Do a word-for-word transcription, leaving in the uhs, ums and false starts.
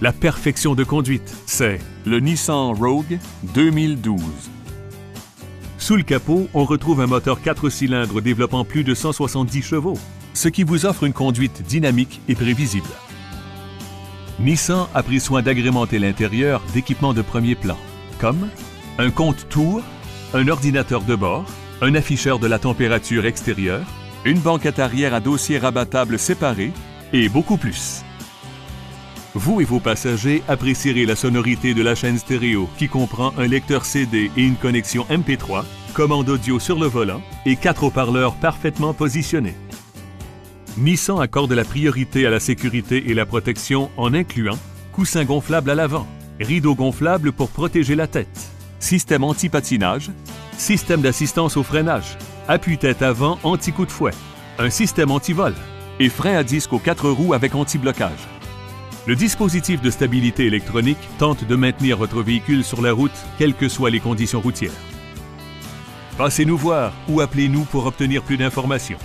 la perfection de conduite. C'est le Nissan Rogue deux mille douze. Sous le capot, on retrouve un moteur quatre cylindres développant plus de cent soixante-dix chevaux, ce qui vous offre une conduite dynamique et prévisible. Nissan a pris soin d'agrémenter l'intérieur d'équipements de premier plan, comme un compte-tours, un ordinateur de bord, un afficheur de la température extérieure, une banquette arrière à dossier rabattable séparé et beaucoup plus. Vous et vos passagers apprécierez la sonorité de la chaîne stéréo qui comprend un lecteur C D et une connexion M P trois, commande audio sur le volant et quatre haut-parleurs parfaitement positionnés. Nissan accorde la priorité à la sécurité et la protection en incluant coussin gonflable à l'avant, rideau gonflable pour protéger la tête, système anti-patinage, système d'assistance au freinage, appuie-tête avant anti-coup de fouet, un système anti-vol et frein à disque aux quatre roues avec anti-blocage. Le dispositif de stabilité électronique tente de maintenir votre véhicule sur la route, quelles que soient les conditions routières. Passez-nous voir ou appelez-nous pour obtenir plus d'informations.